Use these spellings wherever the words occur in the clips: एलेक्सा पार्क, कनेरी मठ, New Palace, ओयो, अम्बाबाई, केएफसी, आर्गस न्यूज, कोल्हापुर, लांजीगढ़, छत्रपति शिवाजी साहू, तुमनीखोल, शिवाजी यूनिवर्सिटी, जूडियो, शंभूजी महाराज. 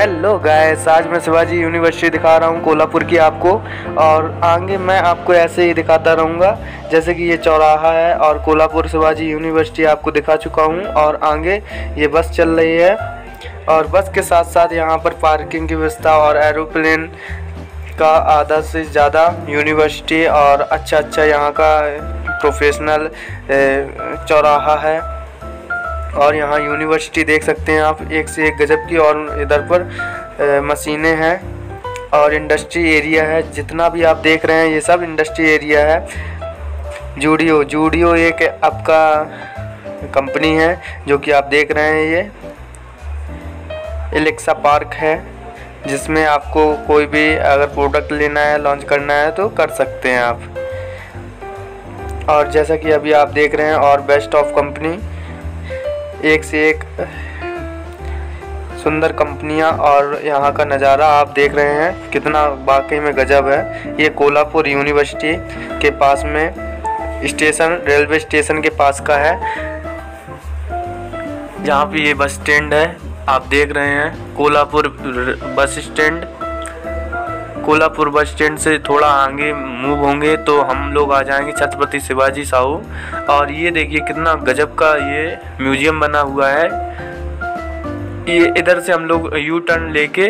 Hello guys, आज मैं शिवाजी यूनिवर्सिटी दिखा रहा हूँ कोल्हापुर की आपको, और आगे मैं आपको ऐसे ही दिखाता रहूँगा। जैसे कि ये चौराहा है और कोल्हापुर शिवाजी यूनिवर्सिटी आपको दिखा चुका हूँ, और आगे ये बस चल रही है और बस के साथ साथ यहाँ पर पार्किंग की व्यवस्था और एरोप्लेन का आधा से ज़्यादा यूनिवर्सिटी और अच्छा अच्छा यहाँ का प्रोफेशनल चौराहा है। और यहाँ यूनिवर्सिटी देख सकते हैं आप, एक से एक गजब की, और इधर पर मशीनें हैं और इंडस्ट्री एरिया है। जितना भी आप देख रहे हैं ये सब इंडस्ट्री एरिया है। जूडियो एक आपका कंपनी है जो कि आप देख रहे हैं। ये एलेक्सा पार्क है जिसमें आपको कोई भी अगर प्रोडक्ट लेना है, लॉन्च करना है तो कर सकते हैं आप। और जैसा कि अभी आप देख रहे हैं, और बेस्ट ऑफ कंपनी, एक से एक सुंदर कंपनियां, और यहाँ का नज़ारा आप देख रहे हैं कितना वाकई में गजब है। ये कोल्हापुर यूनिवर्सिटी के पास में स्टेशन, रेलवे स्टेशन के पास का है, जहाँ पे ये बस स्टैंड है आप देख रहे हैं। कोल्हापुर बस स्टैंड से थोड़ा आगे मूव होंगे तो हम लोग आ जाएंगे छत्रपति शिवाजी साहू। और ये देखिए कितना गजब का ये म्यूजियम बना हुआ है। ये इधर से हम लोग यू टर्न लेके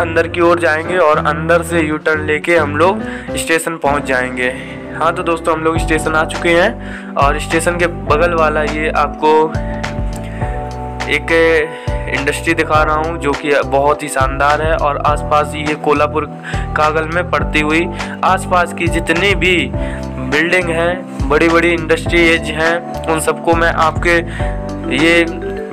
अंदर की ओर जाएंगे, और अंदर से यू टर्न लेके हम लोग स्टेशन पहुंच जाएंगे। हाँ तो दोस्तों, हम लोग स्टेशन आ चुके हैं, और स्टेशन के बगल वाला ये आपको एक इंडस्ट्री दिखा रहा हूँ जो कि बहुत ही शानदार है। और आसपास ये कोल्हापुर कागल में पड़ती हुई आसपास की जितनी भी बिल्डिंग हैं, बड़ी बड़ी इंडस्ट्रीज हैं, उन सबको मैं आपके ये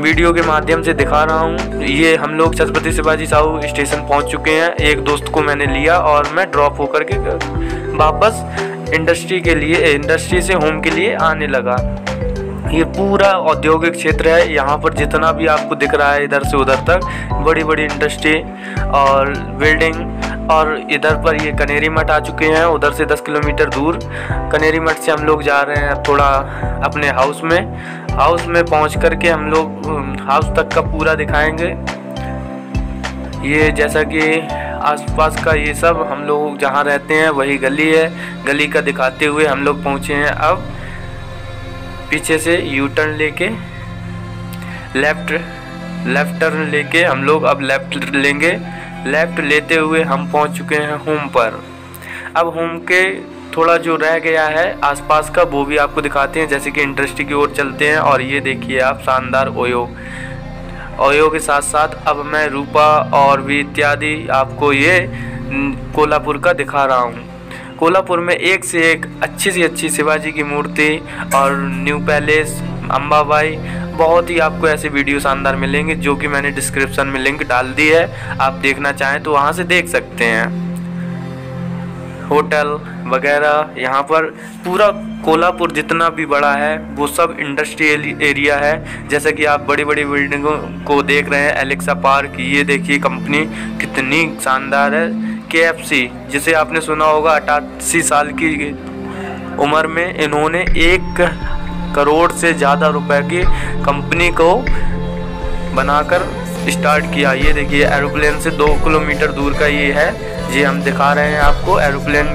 वीडियो के माध्यम से दिखा रहा हूँ। ये हम लोग छत्रपति शिवाजी साहू स्टेशन पहुँच चुके हैं। एक दोस्त को मैंने लिया और मैं ड्रॉप होकर के वापस इंडस्ट्री से होम के लिए आने लगा। ये पूरा औद्योगिक क्षेत्र है। यहाँ पर जितना भी आपको दिख रहा है इधर से उधर तक बड़ी बड़ी इंडस्ट्री और बिल्डिंग। और इधर पर ये कनेरी मठ आ चुके हैं, उधर से 10 किलोमीटर दूर कनेरी मठ से हम लोग जा रहे हैं थोड़ा अपने हाउस में पहुँच करके हम लोग हाउस तक का पूरा दिखाएंगे। ये जैसा कि आसपास का ये सब हम लोग जहाँ रहते हैं वही गली है, गली का दिखाते हुए हम लोग पहुँचे हैं। अब पीछे से यू टर्न लेके लेफ्ट टर्न लेके हम लोग अब लेफ्ट लेंगे। लेफ्ट लेते हुए हम पहुंच चुके हैं होम पर। अब होम के थोड़ा जो रह गया है आसपास का वो भी आपको दिखाते हैं, जैसे कि इंडस्ट्री की ओर चलते हैं। और ये देखिए आप, शानदार ओयो के साथ साथ अब मैं रूपा और भी इत्यादि आपको ये कोल्हापुर का दिखा रहा हूँ। कोल्हापुर में एक से एक अच्छी से अच्छी शिवाजी की मूर्ति और न्यू पैलेस, अम्बाबाई, बहुत ही आपको ऐसे वीडियो शानदार मिलेंगे जो कि मैंने डिस्क्रिप्शन में लिंक डाल दी है, आप देखना चाहें तो वहां से देख सकते हैं। होटल वगैरह, यहाँ पर पूरा कोल्हापुर जितना भी बड़ा है वो सब इंडस्ट्रियल एरिया है। जैसे कि आप बड़ी बड़ी बिल्डिंगों को देख रहे हैं, एलेक्सा पार्क, ये देखिए कंपनी कितनी शानदार है। केएफसी, जिसे आपने सुना होगा, 88 साल की उम्र में इन्होंने 1 करोड़ से ज़्यादा रुपए की कंपनी को बनाकर स्टार्ट किया। ये देखिए एरोप्लेन से 2 किलोमीटर दूर का ये है, ये हम दिखा रहे हैं आपको एरोप्लेन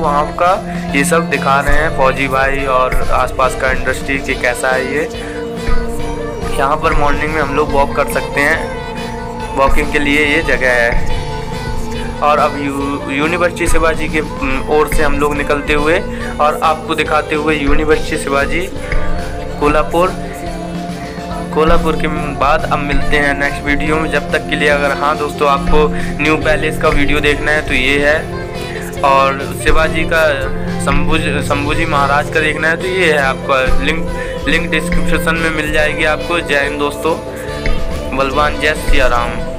वहाँ का ये सब दिखा रहे हैं, फौजी भाई और आसपास का इंडस्ट्री कि कैसा है ये। यहाँ पर मॉर्निंग में हम लोग वॉक कर सकते हैं, वॉकिंग के लिए ये जगह है। और अब यूनिवर्सिटी शिवाजी के ओर से हम लोग निकलते हुए और आपको दिखाते हुए यूनिवर्सिटी शिवाजी कोल्हापुर के बाद अब मिलते हैं नेक्स्ट वीडियो में। जब तक के लिए, अगर हाँ दोस्तों आपको न्यू पैलेस का वीडियो देखना है तो ये है, और शिवाजी का शंभूजी महाराज का देखना है तो ये है आपका, लिंक डिस्क्रिप्शन में मिल जाएगी आपको। जय हिंद दोस्तों, बलवान, जय सिया राम।